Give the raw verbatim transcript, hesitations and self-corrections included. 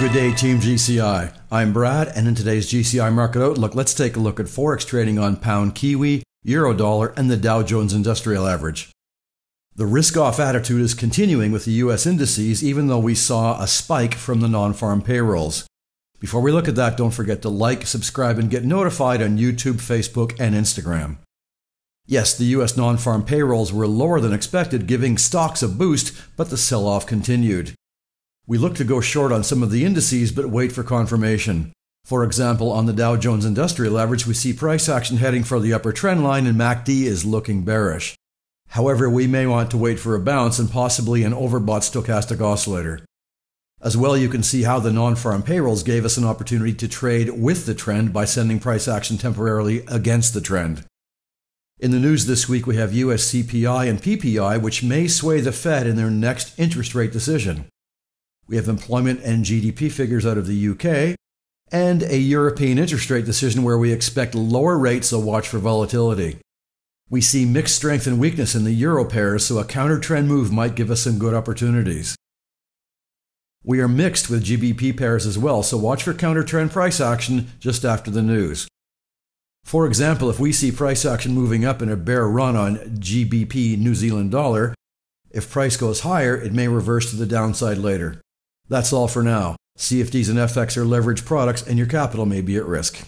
Good day, Team G C I. I'm Brad, and in today's G C I Market Outlook, let's take a look at Forex trading on Pound Kiwi, Eurodollar, and the Dow Jones Industrial Average. The risk-off attitude is continuing with the U S indices, even though we saw a spike from the non-farm payrolls. Before we look at that, don't forget to like, subscribe, and get notified on YouTube, Facebook, and Instagram. Yes, the U S non-farm payrolls were lower than expected, giving stocks a boost, but the sell-off continued. We look to go short on some of the indices, but wait for confirmation. For example, on the Dow Jones Industrial Average, we see price action heading for the upper trend line, and M A C D is looking bearish. However, we may want to wait for a bounce and possibly an overbought stochastic oscillator. As well, you can see how the non-farm payrolls gave us an opportunity to trade with the trend by sending price action temporarily against the trend. In the news this week, we have U S C P I and P P I, which may sway the Fed in their next interest rate decision. We have employment and G D P figures out of the U K, and a European interest rate decision where we expect lower rates, so watch for volatility. We see mixed strength and weakness in the euro pairs, so a counter-trend move might give us some good opportunities. We are mixed with G B P pairs as well, so watch for counter-trend price action just after the news. For example, if we see price action moving up in a bear run on G B P New Zealand dollar, if price goes higher, it may reverse to the downside later. That's all for now. C F Ds and F X are leveraged products, and your capital may be at risk.